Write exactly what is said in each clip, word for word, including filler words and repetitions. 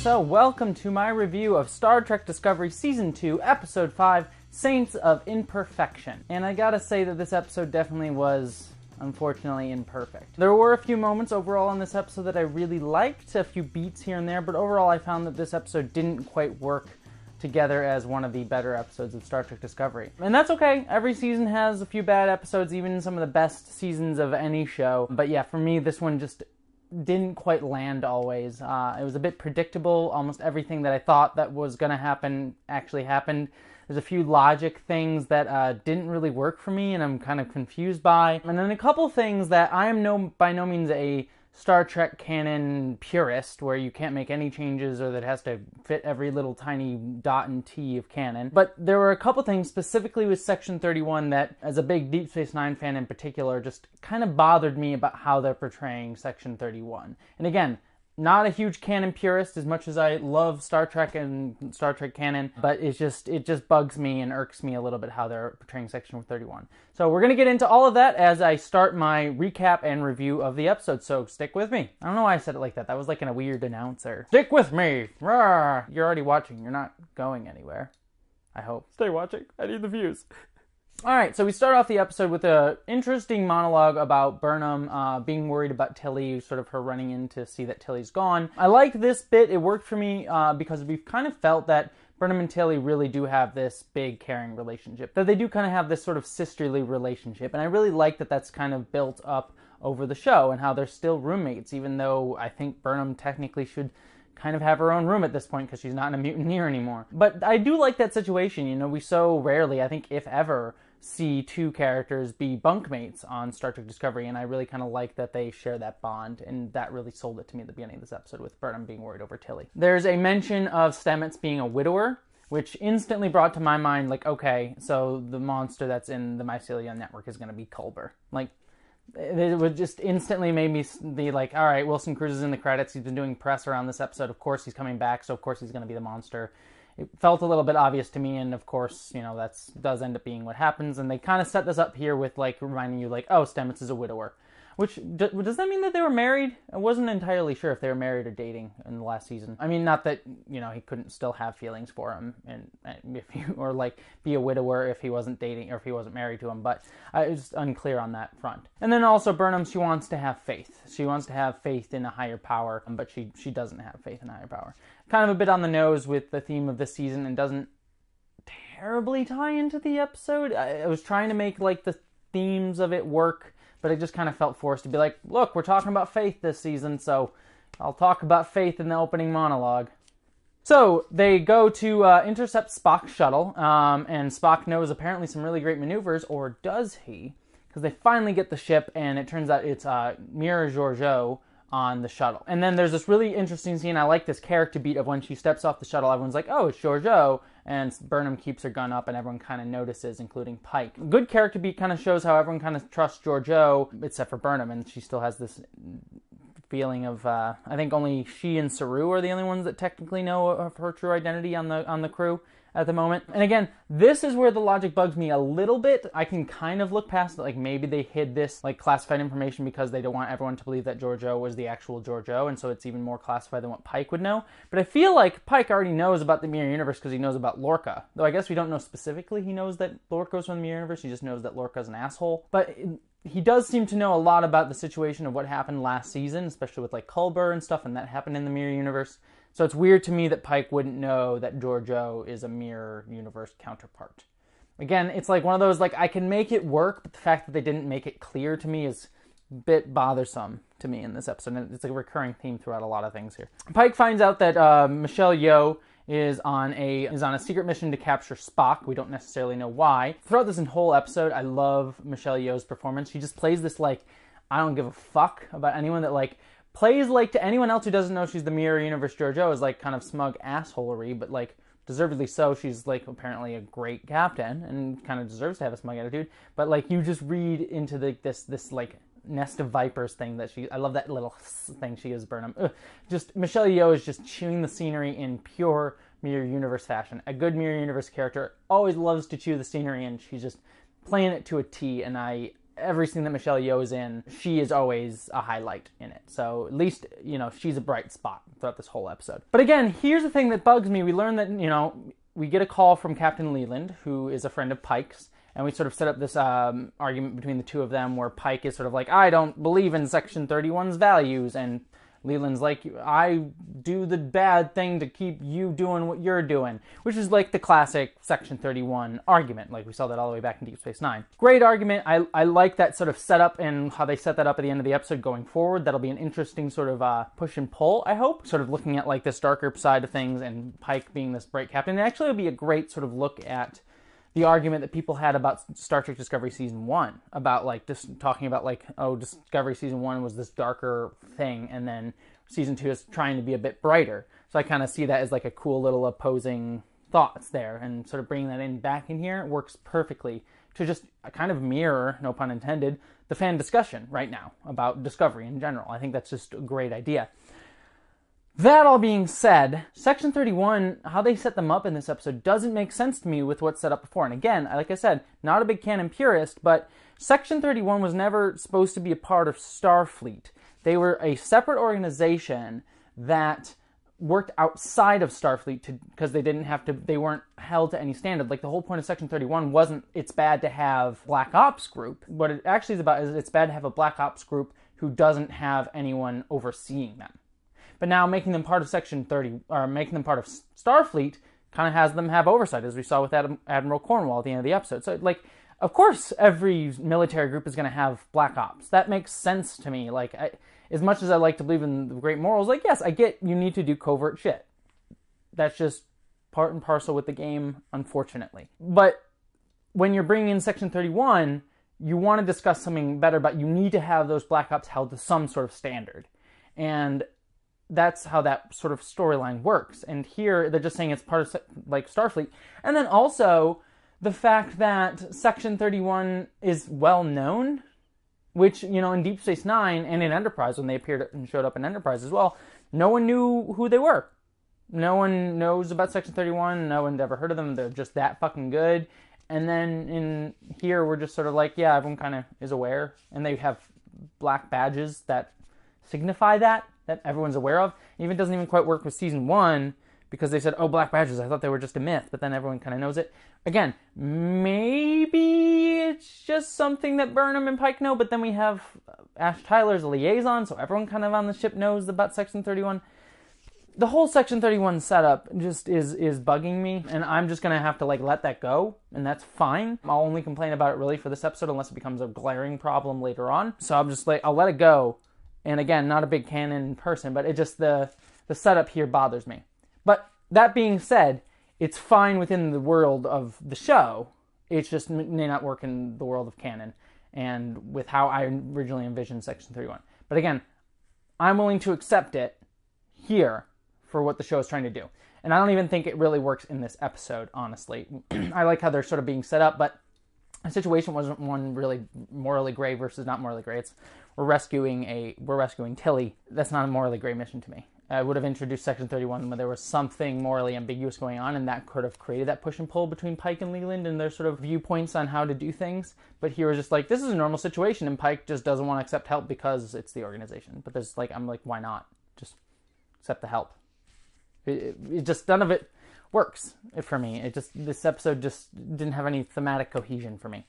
So, welcome to my review of Star Trek Discovery Season two, Episode five, Saints of Imperfection. And I gotta say that this episode definitely was, unfortunately, imperfect. There were a few moments overall in this episode that I really liked, a few beats here and there, but overall I found that this episode didn't quite work together as one of the better episodes of Star Trek Discovery. And that's okay. Every season has a few bad episodes, even some of the best seasons of any show. But yeah, for me, this one just didn't quite land always. Uh, it was a bit predictable. Almost everything that I thought that was gonna happen actually happened. There's a few logic things that uh, didn't really work for me and I'm kind of confused by. And then a couple things that I am no by no means a Star Trek canon purist where you can't make any changes or that has to fit every little tiny dot and T of canon. But there were a couple things specifically with Section thirty-one that, as a big Deep Space Nine fan in particular, just kind of bothered me about how they're portraying Section thirty-one. And again, not a huge canon purist as much as I love Star Trek and Star Trek canon, but it's just, it just bugs me and irks me a little bit how they're portraying Section thirty-one. So we're going to get into all of that as I start my recap and review of the episode, so stick with me. I don't know why I said it like that. That was like in a weird announcer. Stick with me! Rawr. You're already watching. You're not going anywhere. I hope. Stay watching. I need the views. Alright, so we start off the episode with an interesting monologue about Burnham uh, being worried about Tilly, sort of her running in to see that Tilly's gone. I like this bit. It worked for me uh, because we've kind of felt that Burnham and Tilly really do have this big caring relationship, that they do kind of have this sort of sisterly relationship, and I really like that that's kind of built up over the show and how they're still roommates, even though I think Burnham technically should kind of have her own room at this point because she's not in a mutineer anymore. But I do like that situation. You know, we so rarely, I think if ever, see two characters be bunkmates on Star Trek Discovery, and I really kind of like that they share that bond, and that really sold it to me at the beginning of this episode with Burnham being worried over Tilly. There's a mention of Stamets being a widower, which instantly brought to my mind, like, okay, so the monster that's in the Mycelial Network is going to be Culber. Like, it would just instantly made me be like, all right, Wilson Cruz is in the credits, he's been doing press around this episode, of course he's coming back, so of course he's going to be the monster. It felt a little bit obvious to me, and of course, you know, that does end up being what happens, and they kind of set this up here with, like, reminding you, like, oh, Stamets is a widower. Which, d does that mean that they were married? I wasn't entirely sure if they were married or dating in the last season. I mean, not that, you know, he couldn't still have feelings for him, and, and if you, or, like, be a widower if he wasn't dating, or if he wasn't married to him, but I was just unclear on that front. And then also, Burnham, she wants to have faith. She wants to have faith in a higher power, but she, she doesn't have faith in a higher power. Kind of a bit on the nose with the theme of this season and doesn't terribly tie into the episode. I, I was trying to make like the themes of it work, but it just kind of felt forced to be like, look, we're talking about faith this season, so I'll talk about faith in the opening monologue. So they go to uh, intercept Spock's shuttle, um, and Spock knows apparently some really great maneuvers, or does he? Because they finally get the ship, and it turns out it's uh, Mirror Georgiou on the shuttle. And then there's this really interesting scene. I like this character beat of when she steps off the shuttle, everyone's like, oh, it's Georgiou, and Burnham keeps her gun up and everyone kind of notices, including Pike. Good character beat kind of shows how everyone kind of trusts Georgiou, except for Burnham, and she still has this feeling of, uh, I think only she and Saru are the only ones that technically know of her true identity on the, on the crew at the moment. And again, this is where the logic bugs me a little bit. I can kind of look past it, like maybe they hid this like classified information because they don't want everyone to believe that Georgiou was the actual Georgiou, and so it's even more classified than what Pike would know. But I feel like Pike already knows about the Mirror Universe because he knows about Lorca. Though I guess we don't know specifically he knows that Lorca's from the Mirror Universe, he just knows that Lorca's an asshole. But it, he does seem to know a lot about the situation of what happened last season, especially with like Culber and stuff, and that happened in the Mirror Universe. So it's weird to me that Pike wouldn't know that Georgiou is a Mirror Universe counterpart. Again, it's like one of those, like, I can make it work, but the fact that they didn't make it clear to me is a bit bothersome to me in this episode. And it's a recurring theme throughout a lot of things here. Pike finds out that uh, Michelle Yeoh is on a is on a secret mission to capture Spock. We don't necessarily know why. Throughout this whole episode, I love Michelle Yeoh's performance. She just plays this, like, I don't give a fuck about anyone that, like, plays like to anyone else who doesn't know she's the Mirror Universe Georgiou is like kind of smug assholery, but like deservedly so. She's like apparently a great captain and kind of deserves to have a smug attitude. But like you just read into the, this this like nest of vipers thing that she. I love that little thing she gives Burnham. Ugh. Just Michelle Yeoh is just chewing the scenery in pure Mirror Universe fashion. A good Mirror Universe character always loves to chew the scenery, and she's just playing it to a T. And I every scene that Michelle Yeoh is in, she is always a highlight in it. So at least, you know, she's a bright spot throughout this whole episode. But again, here's the thing that bugs me. We learn that, you know, we get a call from Captain Leland, who is a friend of Pike's, and we sort of set up this um, argument between the two of them where Pike is sort of like, I don't believe in Section thirty-one's values, and Leland's like, I do the bad thing to keep you doing what you're doing, which is like the classic Section thirty-one argument. Like, we saw that all the way back in Deep Space Nine. Great argument. I, I like that sort of setup and how they set that up at the end of the episode going forward. That'll be an interesting sort of uh, push and pull, I hope. Sort of looking at, like, this darker side of things and Pike being this bright captain. It actually will be a great sort of look at the argument that people had about Star Trek Discovery Season one, about, like, just talking about, like, oh, Discovery Season one was this darker thing, and then Season two is trying to be a bit brighter. So I kind of see that as, like, a cool little opposing thoughts there, and sort of bringing that in back in here works perfectly to just kind of mirror, no pun intended, the fan discussion right now about Discovery in general. I think that's just a great idea. That all being said, Section thirty-one, how they set them up in this episode doesn't make sense to me with what's set up before. And again, like I said, not a big canon purist, but Section thirty-one was never supposed to be a part of Starfleet. They were a separate organization that worked outside of Starfleet to, because they didn't have to, they weren't held to any standard. Like, the whole point of Section thirty-one wasn't it's bad to have Black Ops group. What it actually is about is it's bad to have a Black Ops group who doesn't have anyone overseeing them. But now making them part of Section thirty, or making them part of Starfleet, kind of has them have oversight, as we saw with Adam, Admiral Cornwell at the end of the episode. So, like, of course every military group is going to have Black Ops. That makes sense to me. Like, I, as much as I like to believe in the great morals, like, yes, I get you need to do covert shit. That's just part and parcel with the game, unfortunately. But when you're bringing in Section thirty-one, you want to discuss something better, but you need to have those Black Ops held to some sort of standard. And that's how that sort of storyline works. And here, they're just saying it's part of, like, Starfleet. And then also, the fact that Section thirty-one is well-known, which, you know, in Deep Space Nine and in Enterprise, when they appeared and showed up in Enterprise as well, no one knew who they were. No one knows about Section thirty-one. No one's ever heard of them. They're just that fucking good. And then in here, we're just sort of like, yeah, everyone kind of is aware. And they have black badges that signify that. that everyone's aware of. It even doesn't even quite work with season one because they said, oh, black badges, I thought they were just a myth, but then everyone kind of knows it. Again, maybe it's just something that Burnham and Pike know, but then we have Ash Tyler as a liaison, so everyone kind of on the ship knows about Section thirty-one. The whole Section thirty-one setup just is is bugging me, and I'm just going to have to, like, let that go, and that's fine. I'll only complain about it really for this episode unless it becomes a glaring problem later on. So I'm just like, I'll let it go. And again, not a big canon person, but it just, the, the setup here bothers me. But that being said, it's fine within the world of the show. It's just may not work in the world of canon and with how I originally envisioned Section thirty-one. But again, I'm willing to accept it here for what the show is trying to do. And I don't even think it really works in this episode, honestly. I like how they're sort of being set up, but the situation wasn't one really morally gray versus not morally gray. It's we're rescuing a we're rescuing Tilly. That's not a morally gray mission to me. I would have introduced Section thirty-one when there was something morally ambiguous going on, and that could have created that push and pull between Pike and Leland and their sort of viewpoints on how to do things. But here was just like, this is a normal situation, and Pike just doesn't want to accept help because it's the organization. But there's like, I'm like, why not? Just accept the help. It, it, it just none of it works for me. It just, this episode just didn't have any thematic cohesion for me.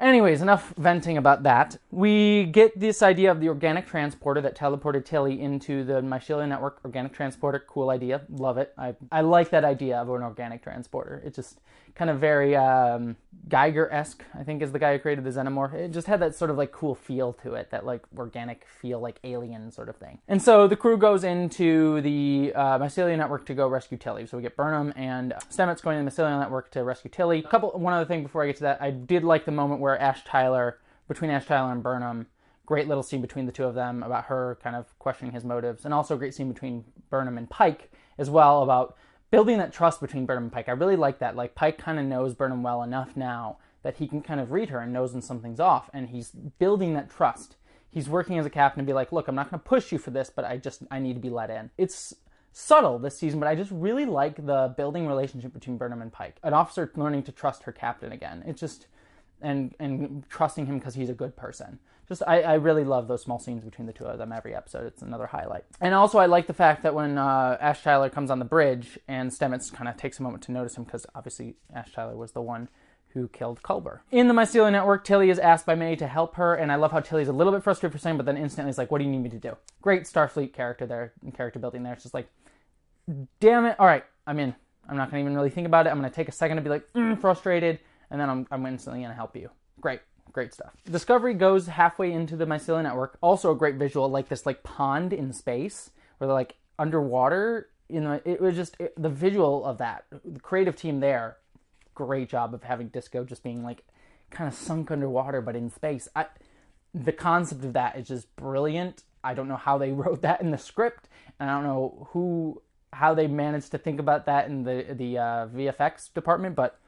Anyways, enough venting about that. We get this idea of the organic transporter that teleported Tilly into the Mycelial Network. Organic transporter, cool idea. Love it. I I like that idea of an organic transporter. It's just kind of very um, Geiger-esque, I think, is the guy who created the Xenomorph. It just had that sort of, like, cool feel to it, that, like, organic feel, like, alien sort of thing. And so the crew goes into the uh, Mycelial Network to go rescue Tilly. So we get Burnham and Stamets going to the Mycelial Network to rescue Tilly. A couple, one other thing before I get to that, I did like the moment where Ash Tyler, between Ash Tyler and Burnham, great little scene between the two of them about her kind of questioning his motives, and also a great scene between Burnham and Pike as well about building that trust between Burnham and Pike. I really like that. Like, Pike kind of knows Burnham well enough now that he can kind of read her and knows when something's off, and he's building that trust. He's working as a captain to be like, look, I'm not going to push you for this, but I just, I need to be let in. It's subtle this season, but I just really like the building relationship between Burnham and Pike. An officer learning to trust her captain again. It's just, and and trusting him because he's a good person. Just I, I really love those small scenes between the two of them every episode. It's another highlight. And also I like the fact that when uh, Ash Tyler comes on the bridge and Stamets kind of takes a moment to notice him, because obviously Ash Tyler was the one who killed Culber. In the Mycelial Network, Tilly is asked by May to help her, and I love how Tilly's a little bit frustrated for saying, but then instantly is like, what do you need me to do? Great Starfleet character there, and character building there. It's just like, damn it, all right, I'm in. I'm not going to even really think about it. I'm going to take a second to be like, mm, frustrated, and then I'm, I'm instantly going to help you. Great. Great stuff. Discovery goes halfway into the Mycelial Network. Also a great visual, like this like pond in space, where they're like underwater. You know, it was just it, the visual of that. The creative team there, great job of having Disco just being like kind of sunk underwater, but in space. I, the concept of that is just brilliant. I don't know how they wrote that in the script, and I don't know who, how they managed to think about that in the the uh, V F X department, but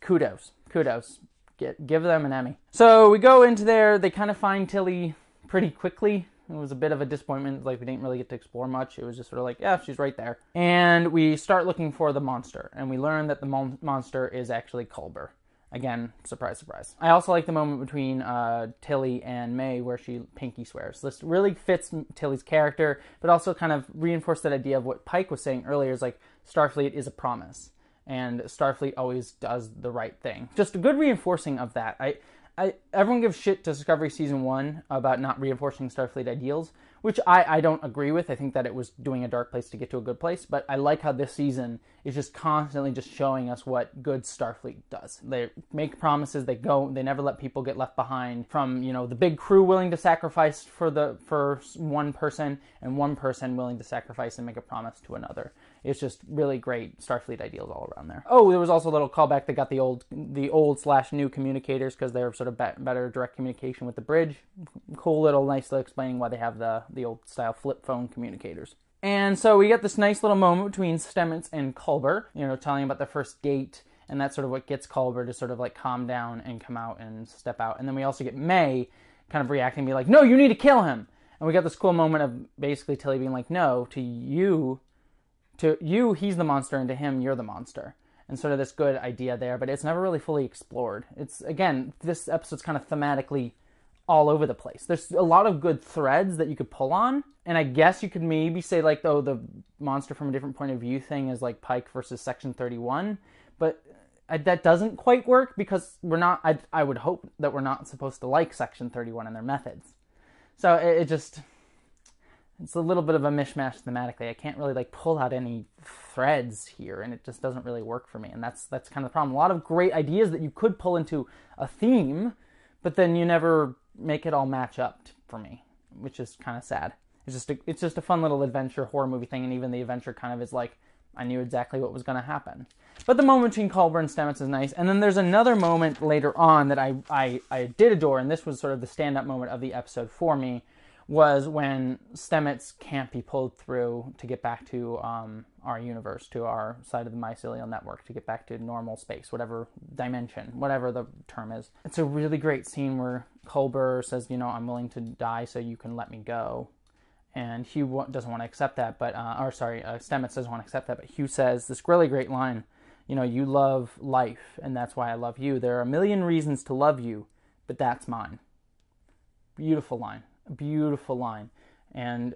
kudos, kudos. Get, give them an Emmy. So we go into there. They kind of find Tilly pretty quickly. It was a bit of a disappointment. Like, we didn't really get to explore much. It was just sort of like, yeah, she's right there. And we start looking for the monster. And we learn that the mon monster is actually Culber. Again, surprise, surprise. I also like the moment between uh, Tilly and May where she pinky swears. This really fits Tilly's character, but also kind of reinforced that idea of what Pike was saying earlier, is like, Starfleet is a promise. And Starfleet always does the right thing. Just a good reinforcing of that. I, I, everyone gives shit to Discovery Season one about not reinforcing Starfleet ideals, which I, I don't agree with. I think that it was doing a dark place to get to a good place, but I like how this season is just constantly just showing us what good Starfleet does. They make promises, they go, they never let people get left behind, from, you know, the big crew willing to sacrifice for, the, for one person, and one person willing to sacrifice and make a promise to another. It's just really great Starfleet ideals all around there. Oh, there was also a little callback that got the old the old slash new communicators, because they're sort of be better direct communication with the bridge. Cool little nice little explaining why they have the, the old style flip phone communicators. And so we get this nice little moment between Stamets and Culber, you know, telling about their first date, and that's sort of what gets Culber to sort of like calm down and come out and step out. And then we also get May kind of reacting and be like, no, you need to kill him. And we got this cool moment of basically Tilly being like, no, to you... To you, he's the monster, and to him, you're the monster. And sort of this good idea there, but it's never really fully explored. It's, again, this episode's kind of thematically all over the place. There's a lot of good threads that you could pull on, and I guess you could maybe say, like, oh, the monster from a different point of view thing is, like, Pike versus Section thirty-one, but I, that doesn't quite work, because we're not, I, I would hope that we're not supposed to like Section thirty-one and their methods. So it, it just... It's a little bit of a mishmash thematically. I can't really like pull out any threads here, and it just doesn't really work for me. And that's that's kind of the problem. A lot of great ideas that you could pull into a theme, but then you never make it all match up for me, which is kind of sad. It's just a, it's just a fun little adventure horror movie thing, and even the adventure kind of is like, I knew exactly what was going to happen. But the moment between Culber and Stamets is nice. And then there's another moment later on that I, I, I did adore, and this was sort of the stand-up moment of the episode for me, was when Stamets can't be pulled through to get back to um, our universe, to our side of the Mycelial Network, to get back to normal space, whatever dimension, whatever the term is. It's a really great scene where Culber says, you know, I'm willing to die so you can let me go. And Hugh doesn't want to accept that, but, uh, or sorry, uh, Stamets doesn't want to accept that, but Hugh says this really great line, you know, you love life, and that's why I love you. There are a million reasons to love you, but that's mine. Beautiful line. Beautiful line, and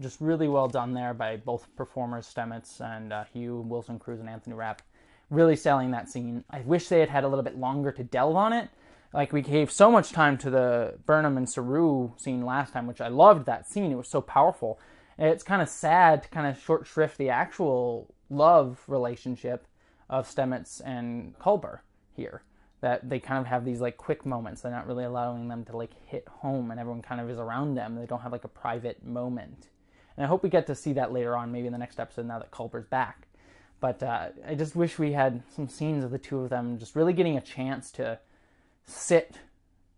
just really well done there by both performers, Stamets and uh, Hugh, Wilson Cruz, and Anthony Rapp, really selling that scene. I wish they had had a little bit longer to delve on it. Like, we gave so much time to the Burnham and Saru scene last time, which I loved that scene. It was so powerful. And it's kind of sad to kind of short shrift the actual love relationship of Stamets and Culber here. That they kind of have these like quick moments. They're not really allowing them to like hit home, and everyone kind of is around them. They don't have like a private moment. And I hope we get to see that later on, maybe in the next episode, now that Culber's back. But uh, I just wish we had some scenes of the two of them just really getting a chance to sit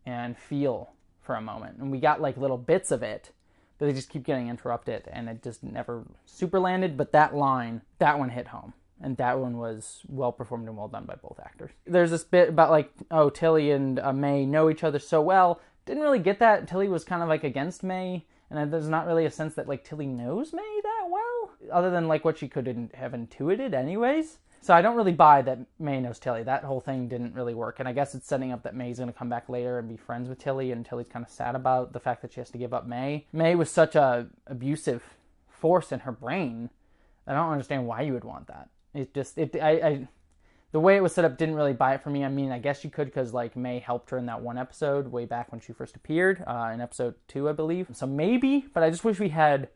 and feel for a moment. And we got like little bits of it, but they just keep getting interrupted, and it just never super landed. But that line, that one hit home. And that one was well performed and well done by both actors. There's this bit about like, oh, Tilly and uh, May know each other so well. Didn't really get that. Tilly was kind of like against May, and there's not really a sense that like Tilly knows May that well, other than like what she could have intuited anyways. So I don't really buy that May knows Tilly. That whole thing didn't really work. And I guess it's setting up that May's going to come back later and be friends with Tilly, and Tilly's kind of sad about the fact that she has to give up May. May was such a abusive force in her brain. I don't understand why you would want that. It just, it, I, I, the way it was set up didn't really buy it for me. I mean, I guess you could, because like May helped her in that one episode way back when she first appeared, uh, in episode two, I believe. So maybe, but I just wish we had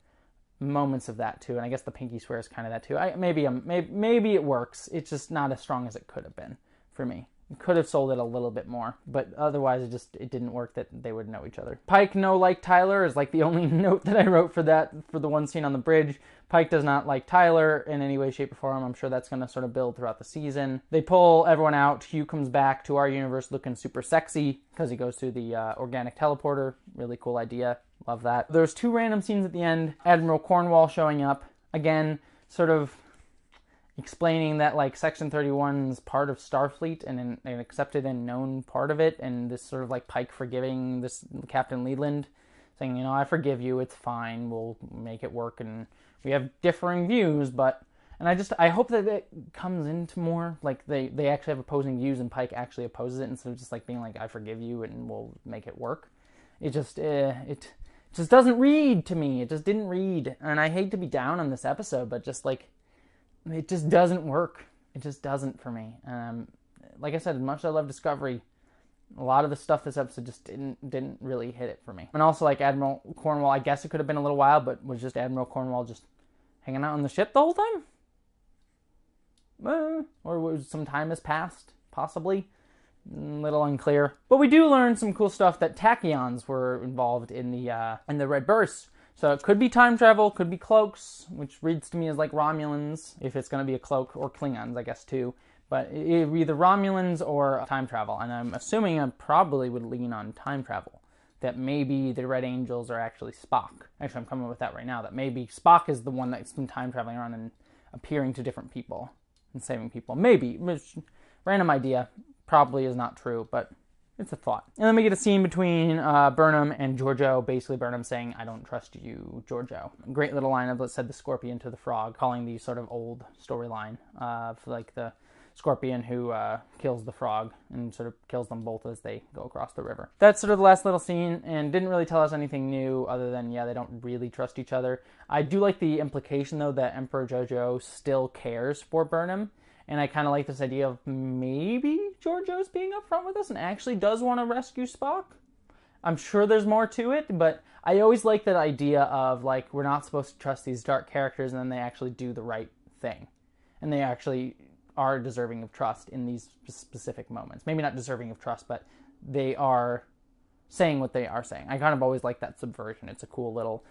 moments of that too, and I guess the pinky swear is kind of that too. I maybe um maybe, maybe it works. It's just not as strong as it could have been for me. It could have sold it a little bit more, but otherwise it just it didn't work that they would know each other. Pike no like Tyler is like the only note that I wrote for that, for the one scene on the bridge. Pike does not like Tyler in any way, shape, or form. I'm sure that's going to sort of build throughout the season. They pull everyone out. Hugh comes back to our universe looking super sexy because he goes through the uh, organic teleporter. Really cool idea. Love that. There's two random scenes at the end. Admiral Cornwell showing up. Again, sort of explaining that like Section thirty-one is part of Starfleet and an, an accepted and known part of it. And this sort of like Pike forgiving this Captain Leland, saying, you know, I forgive you. It's fine. We'll make it work. And we have differing views, but... And I just, I hope that it comes into more, like, they, they actually have opposing views and Pike actually opposes it instead of just like being like, I forgive you and we'll make it work. It just, uh, it... just doesn't read to me. It just didn't read. And I hate to be down on this episode, but just like, it just doesn't work. It just doesn't for me. Um, like I said, as much as I love Discovery, a lot of the stuff this episode just didn't didn't really hit it for me. And also like Admiral Cornwell, I guess it could have been a little while, but was just Admiral Cornwell just hanging out on the ship the whole time? Uh, or was some time has passed, possibly? A little unclear, but we do learn some cool stuff that tachyons were involved in the uh, in the Red Burst. So it could be time travel, could be cloaks, which reads to me as like Romulans, if it's going to be a cloak, or Klingons, I guess too. But it would be either Romulans or time travel, and I'm assuming I probably would lean on time travel. That maybe the Red Angels are actually Spock. Actually, I'm coming with that right now. That maybe Spock is the one that's been time traveling around and appearing to different people and saving people. Maybe, random idea. Probably is not true, but it's a thought. And then we get a scene between uh, Burnham and Georgiou, basically Burnham saying, I don't trust you, Georgiou. Great little line of, let's said the scorpion to the frog, calling the sort of old storyline of like the scorpion who uh, kills the frog and sort of kills them both as they go across the river. That's sort of the last little scene, and didn't really tell us anything new other than, yeah, they don't really trust each other. I do like the implication, though, that Emperor Georgiou still cares for Burnham. And I kind of like this idea of maybe Georgiou's being up front with us and actually does want to rescue Spock. I'm sure there's more to it, but I always like that idea of, like, we're not supposed to trust these dark characters, and then they actually do the right thing. And they actually are deserving of trust in these specific moments. Maybe not deserving of trust, but they are saying what they are saying. I kind of always like that subversion. It's a cool little...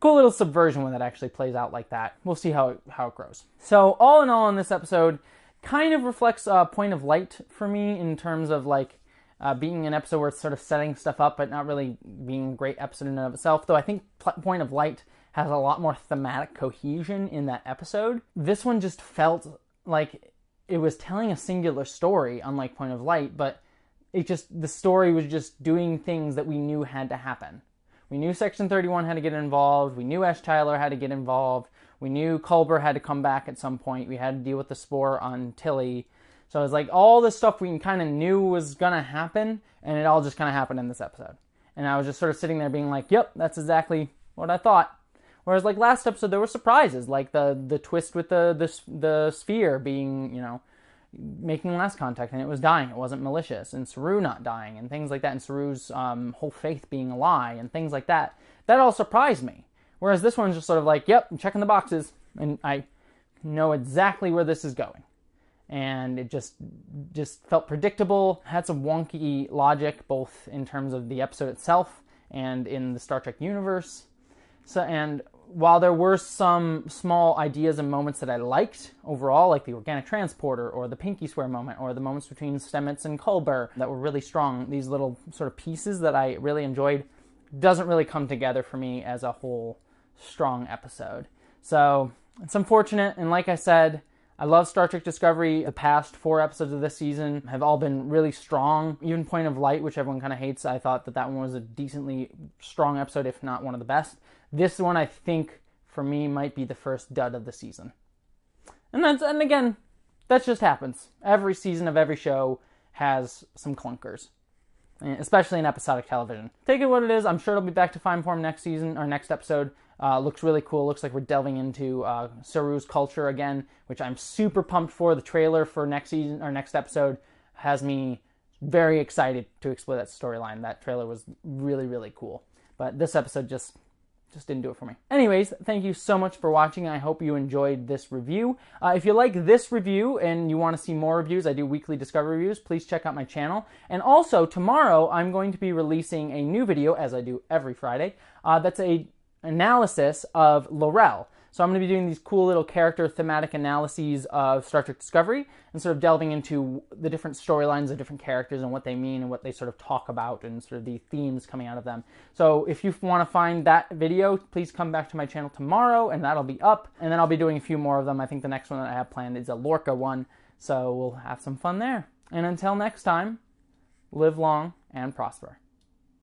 Cool little subversion when that actually plays out like that. We'll see how it, how it grows. So all in all in this episode, kind of reflects a point of light for me in terms of like uh, being an episode where it's sort of setting stuff up but not really being a great episode in and of itself. Though I think Point of Light has a lot more thematic cohesion in that episode. This one just felt like it was telling a singular story, unlike Point of Light, but it just the story was just doing things that we knew had to happen. We knew Section thirty-one had to get involved. We knew Ash Tyler had to get involved. We knew Culber had to come back at some point. We had to deal with the spore on Tilly. So it's like all this stuff we kind of knew was going to happen, and it all just kind of happened in this episode. And I was just sort of sitting there being like, yep, that's exactly what I thought. Whereas like last episode, there were surprises, like the the twist with the the, the sphere being, you know, making last contact, and it was dying. It wasn't malicious, and Saru not dying, and things like that, and Saru's um, whole faith being a lie, and things like that. That all surprised me. Whereas this one's just sort of like, yep, I'm checking the boxes, and I know exactly where this is going. And it just just felt predictable, had some wonky logic, both in terms of the episode itself and in the Star Trek universe. So, and while there were some small ideas and moments that I liked overall, like the organic transporter or the pinky swear moment or the moments between Stamets and Culber that were really strong, these little sort of pieces that I really enjoyed doesn't really come together for me as a whole strong episode. So it's unfortunate. And like I said, I love Star Trek Discovery. The past four episodes of this season have all been really strong. Even Point of Light, which everyone kind of hates, I thought that that one was a decently strong episode, if not one of the best. This one, I think, for me, might be the first dud of the season. And that's, and again, that just happens. Every season of every show has some clunkers, especially in episodic television. Take it what it is. I'm sure it'll be back to fine form next season or next episode. Uh, looks really cool. Looks like we're delving into uh, Saru's culture again, which I'm super pumped for. The trailer for next season or next episode has me very excited to explore that storyline. That trailer was really, really cool. But this episode just just didn't do it for me. Anyways, thank you so much for watching. I hope you enjoyed this review. Uh, if you like this review and you want to see more reviews, I do weekly Discovery reviews. Please check out my channel. And also, tomorrow, I'm going to be releasing a new video, as I do every Friday, uh, that's a analysis of Lorel. So I'm going to be doing these cool little character thematic analyses of Star Trek Discovery and sort of delving into the different storylines of different characters and what they mean and what they sort of talk about and sort of the themes coming out of them. So if you want to find that video, please come back to my channel tomorrow and that'll be up. And then I'll be doing a few more of them. I think the next one that I have planned is a Lorca one. So we'll have some fun there. And until next time, live long and prosper.